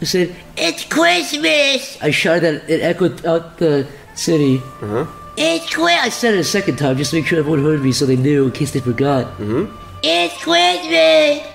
who said, "It's Christmas!" I shouted, it echoed out the city. Uh-huh. It's Christmas! I said it a second time just to make sure everyone heard me so they knew in case they forgot. Mm-hmm. It's Christmas!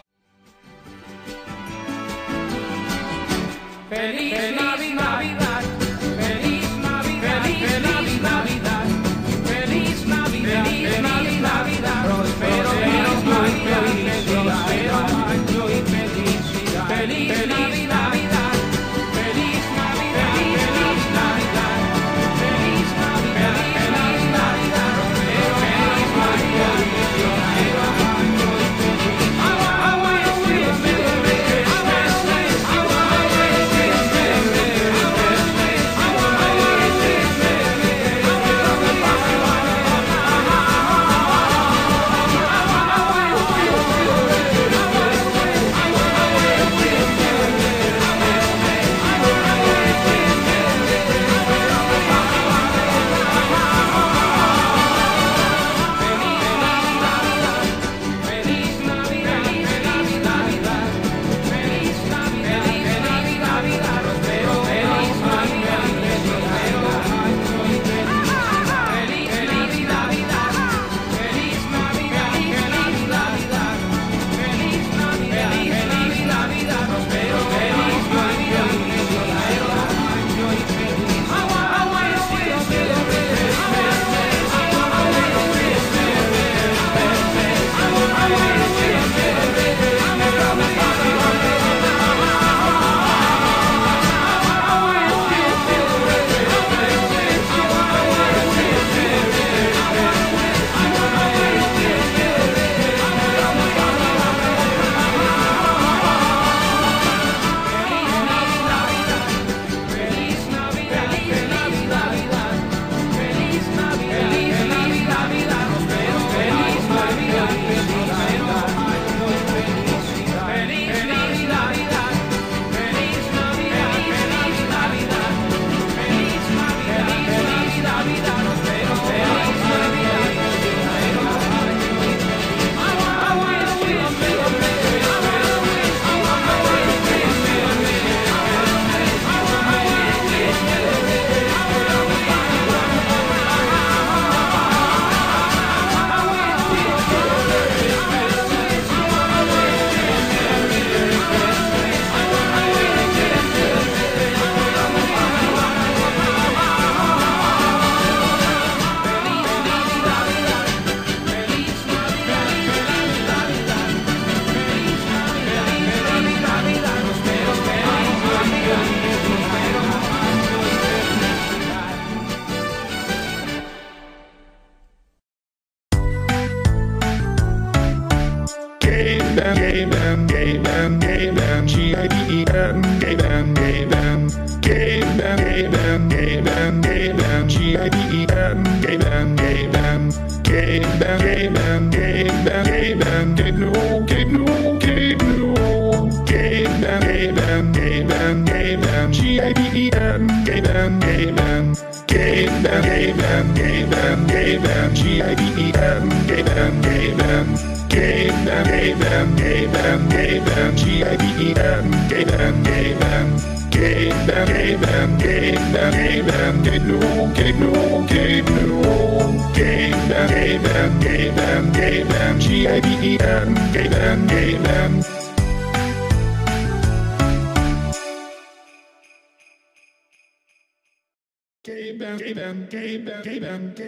Gaben,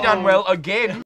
Done well again.